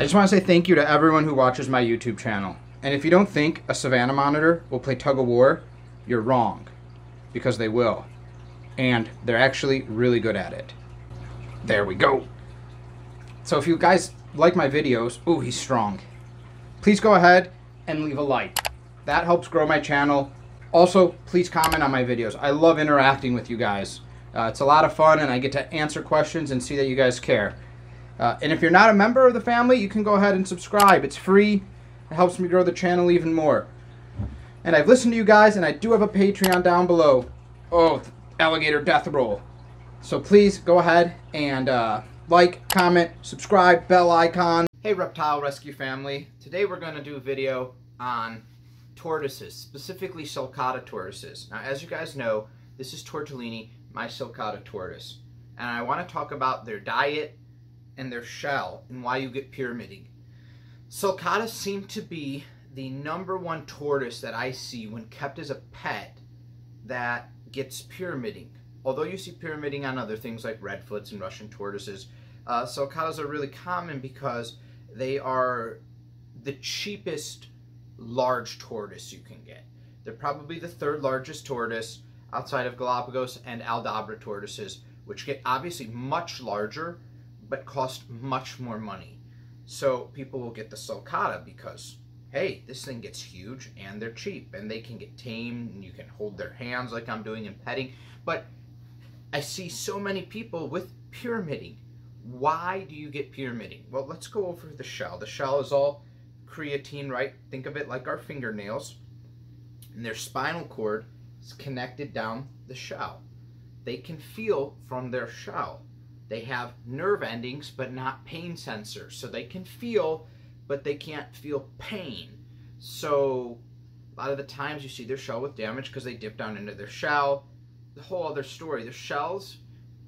I just want to say thank you to everyone who watches my YouTube channel. And if you don't think a Savannah monitor will play tug of war, you're wrong, because they will. And they're actually really good at it. There we go. So if you guys like my videos, ooh, he's strong. Please go ahead and leave a like. That helps grow my channel. Also, please comment on my videos. I love interacting with you guys. It's a lot of fun, and I get to answer questions and see that you guys care. And if you're not a member of the family, you can go ahead and subscribe. It's free. It helps me grow the channel even more. And I've listened to you guys, and I do have a Patreon down below. Oh, alligator death roll. So please go ahead and like, comment, subscribe, bell icon. Hey, reptile rescue family. Today we're going to do a video on tortoises, specifically sulcata tortoises. Now, as you guys know, this is Tortellini, my sulcata tortoise, and I want to talk about their diet and their shell and why you get pyramiding. Sulcata seem to be the #1 tortoise that I see when kept as a pet that gets pyramiding. Although you see pyramiding on other things like redfoots and Russian tortoises, sulcatas are really common because they are the cheapest large tortoise you can get. They're probably the third largest tortoise outside of Galapagos and Aldabra tortoises, which get obviously much larger but cost much more money. So people will get the sulcata because, hey, this thing gets huge and they're cheap and they can get tamed and you can hold their hands like I'm doing in petting. But I see so many people with pyramiding. Why do you get pyramiding? Well, let's go over the shell. The shell is all creatine, right? Think of it like our fingernails, and their spinal cord is connected down the shell. They can feel from their shell. They have nerve endings but not pain sensors, so they can feel but they can't feel pain. So a lot of the times you see their shell with damage because they dip down into their shell. The whole other story. Their shells,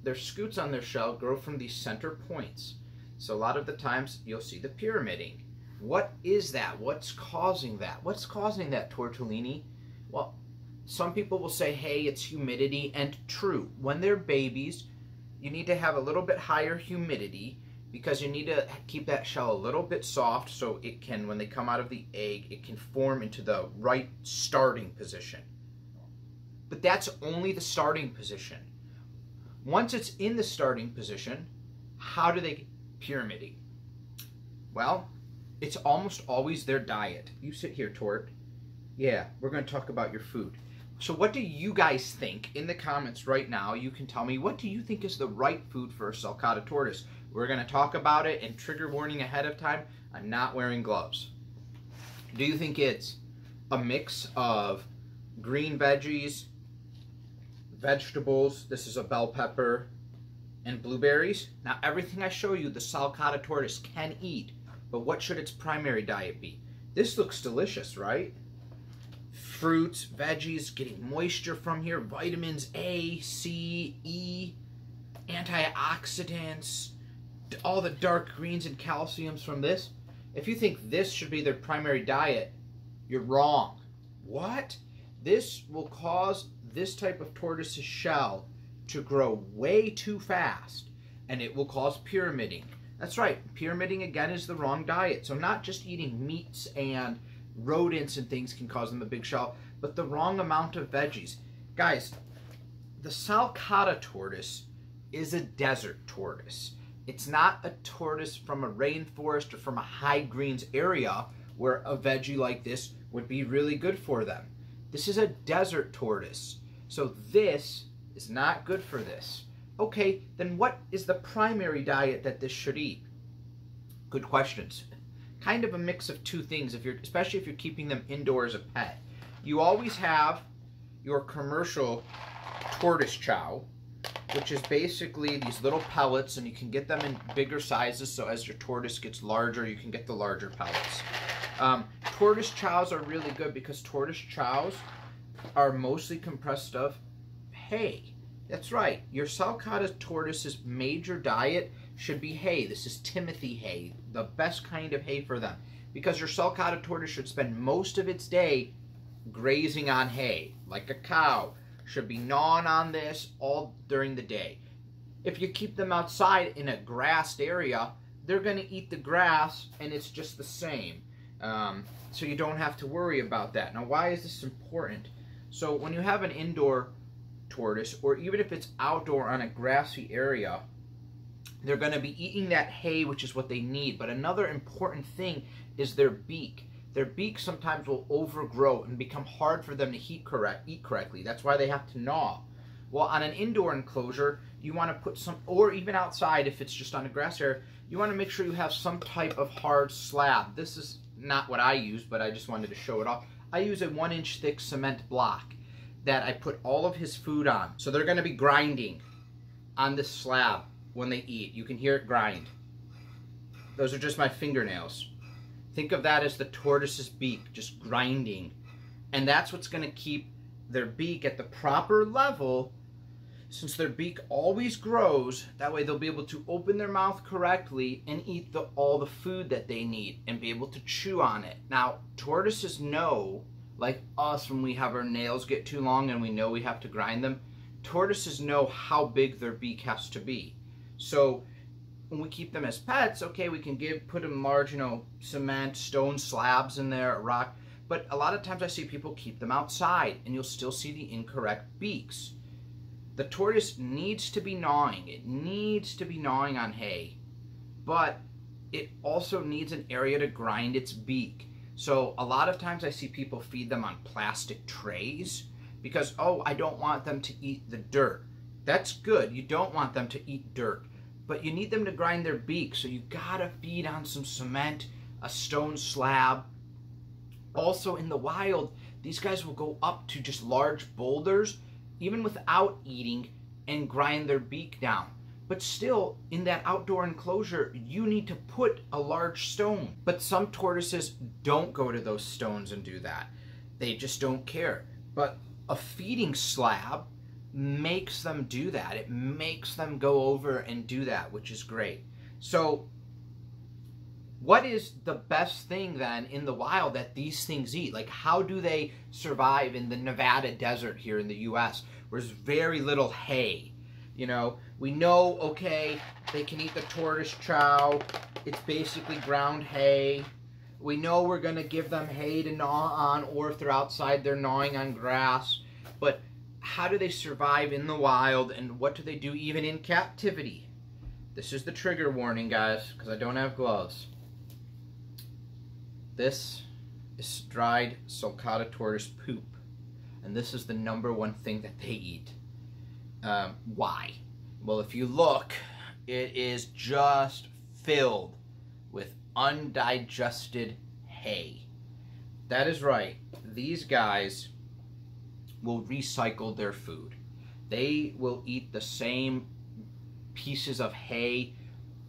their scutes on their shell grow from these center points. So a lot of the times you'll see the pyramiding. What is that? What's causing that? What's causing that, Tortellini? Well, some people will say, hey, it's humidity, and true. When they're babies, you need to have a little bit higher humidity because you need to keep that shell a little bit soft so it can, when they come out of the egg, it can form into the right starting position. But that's only the starting position. Once it's in the starting position, how do they get pyramiding? Well, it's almost always their diet. You sit here, Tort. Yeah, we're going to talk about your food. So what do you guys think? In the comments right now, you can tell me, what do you think is the right food for a sulcata tortoise? We're going to talk about it, and trigger warning ahead of time, I'm not wearing gloves. Do you think it's a mix of green veggies, vegetables, this is a bell pepper, and blueberries? Now, everything I show you, the sulcata tortoise can eat. But what should its primary diet be? This looks delicious, right? Fruits, veggies, getting moisture from here, vitamins A, C, E, antioxidants, all the dark greens and calciums from this. If you think this should be their primary diet, you're wrong. What? This will cause this type of tortoise's shell to grow way too fast, and it will cause pyramiding. That's right, pyramiding again is the wrong diet. So not just eating meats and rodents and things can cause them a big shell, but the wrong amount of veggies. Guys, the sulcata tortoise is a desert tortoise. It's not a tortoise from a rainforest or from a high greens area where a veggie like this would be really good for them. This is a desert tortoise. So this is not good for this. Okay, then what is the primary diet that this should eat? Good questions. Kind of a mix of two things, if you're, especially if you're keeping them indoors as a pet. You always have your commercial tortoise chow, which is basically these little pellets, and you can get them in bigger sizes, so as your tortoise gets larger, you can get the larger pellets. Tortoise chows are really good because tortoise chows are mostly compressed of hay. That's right. Your sulcata tortoise's major diet should be hay. This is Timothy hay, the best kind of hay for them, because your sulcata tortoise should spend most of its day grazing on hay, like a cow. Should be gnawing on this all during the day. If you keep them outside in a grassed area, they're going to eat the grass, and it's just the same. So you don't have to worry about that. Now, why is this important? So when you have an indoor tortoise, or even if it's outdoor on a grassy area, they're going to be eating that hay, which is what they need. But another important thing is their beak. Their beak sometimes will overgrow and become hard for them to eat correctly. That's why they have to gnaw. Well, on an indoor enclosure, you want to put some, or even outside if it's just on a grass area, you want to make sure you have some type of hard slab. This is not what I use, but I just wanted to show it off. I use a 1-inch thick cement block that I put all of his food on. So they're going to be grinding on this slab when they eat. You can hear it grind. Those are just my fingernails. Think of that as the tortoise's beak, just grinding. And that's what's going to keep their beak at the proper level. Since their beak always grows, that way they'll be able to open their mouth correctly and eat all the food that they need and be able to chew on it. Now, tortoises know, like us when we have our nails get too long and we know we have to grind them, tortoises know how big their beak has to be. So when we keep them as pets, okay, we can put them large, you know, cement, stone slabs in there, rock, but a lot of times I see people keep them outside and you'll still see the incorrect beaks. The tortoise needs to be gnawing. It needs to be gnawing on hay, but it also needs an area to grind its beak. So a lot of times I see people feed them on plastic trays because, oh, I don't want them to eat the dirt. That's good. You don't want them to eat dirt, but you need them to grind their beak. So you gotta feed on some cement, a stone slab. Also in the wild, these guys will go up to just large boulders even without eating, and grind their beak down. But still, in that outdoor enclosure, you need to put a large stone. But some tortoises don't go to those stones and do that. They just don't care. But a feeding slab makes them do that. It makes them go over and do that, which is great. So what is the best thing then in the wild that these things eat? Like, how do they survive in the Nevada desert here in the US where there's very little hay? You know, we know, okay, they can eat the tortoise chow. It's basically ground hay. We know we're going to give them hay to gnaw on, or if they're outside, they're gnawing on grass. But how do they survive in the wild, and what do they do even in captivity? This is the trigger warning, guys, because I don't have gloves. This is dried sulcata tortoise poop, and this is the #1 thing that they eat. Why? Well, if you look, it is just filled with undigested hay. That is right. These guys will recycle their food. They will eat the same pieces of hay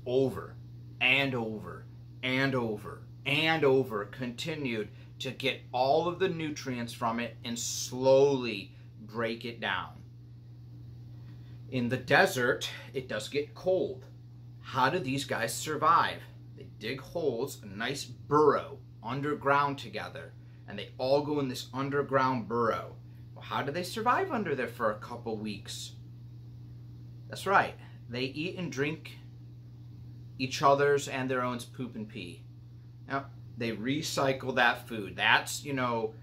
over and over and over and over, continued to get all of the nutrients from it and slowly break it down. In the desert, it does get cold. How do these guys survive? They dig holes, a nice burrow underground together, and they all go in this underground burrow. Well, how do they survive under there for a couple weeks? That's right. They eat and drink each other's and their own poop and pee. Now, they recycle that food. That's, you know,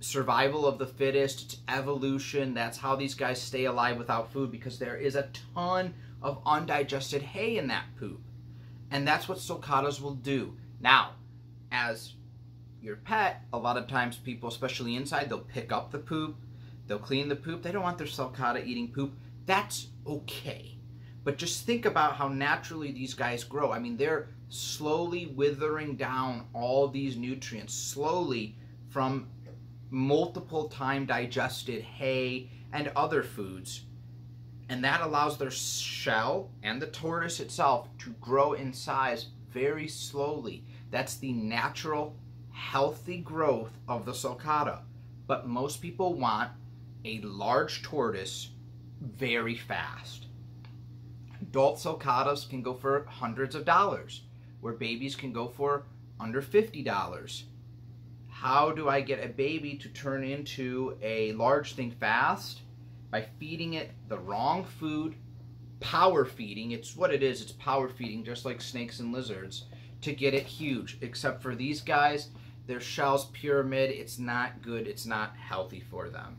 survival of the fittest. It's evolution. That's how these guys stay alive without food, because there is a ton of undigested hay in that poop. And that's what sulcatas will do. Now, as your pet, a lot of times people, especially inside, they'll pick up the poop. They'll clean the poop. They don't want their sulcata eating poop. That's okay. But just think about how naturally these guys grow. I mean, they're slowly withering down all these nutrients, slowly, from multiple time digested hay and other foods. And that allows their shell and the tortoise itself to grow in size very slowly. That's the natural, healthy growth of the sulcata. But most people want a large tortoise very fast. Adult sulcatas can go for hundreds of dollars, where babies can go for under $50. How do I get a baby to turn into a large thing fast? By feeding it the wrong food power feeding. It's what it is. It's power feeding, just like snakes and lizards, to get it huge. Except for these guys, their shell's pyramid. It's not good. It's not healthy for them.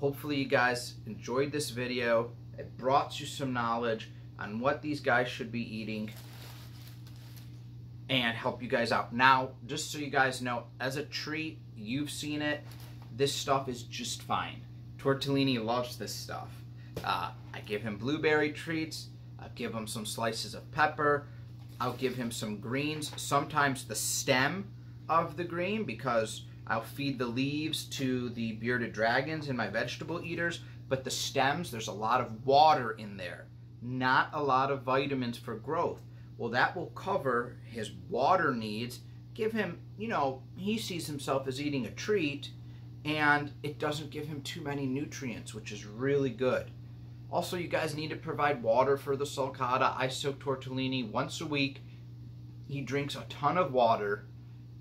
Hopefully you guys enjoyed this video. It brought you some knowledge on what these guys should be eating and help you guys out. Now, just so you guys know, as a treat, you've seen it, this stuff is just fine. Tortellini loves this stuff. I give him blueberry treats. I give him some slices of pepper. I'll give him some greens, sometimes the stem of the green, because I'll feed the leaves to the bearded dragons and my vegetable eaters, but the stems, there's a lot of water in there, not a lot of vitamins for growth. Well, that will cover his water needs. Give him, you know, he sees himself as eating a treat, and it doesn't give him too many nutrients, which is really good. Also, you guys need to provide water for the sulcata. I soak tortellini once a week. He drinks a ton of water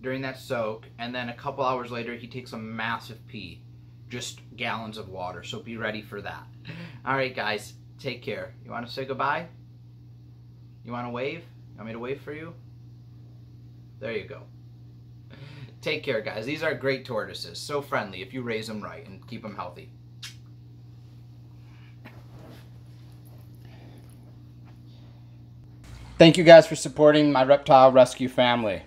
during that soak, and then a couple hours later, he takes a massive pee, just gallons of water, so be ready for that. All right, guys, take care. You want to say goodbye? You want to wave? You want me to wave for you? There you go. Take care, guys. These are great tortoises, so friendly if you raise them right and keep them healthy. Thank you guys for supporting my reptile rescue family.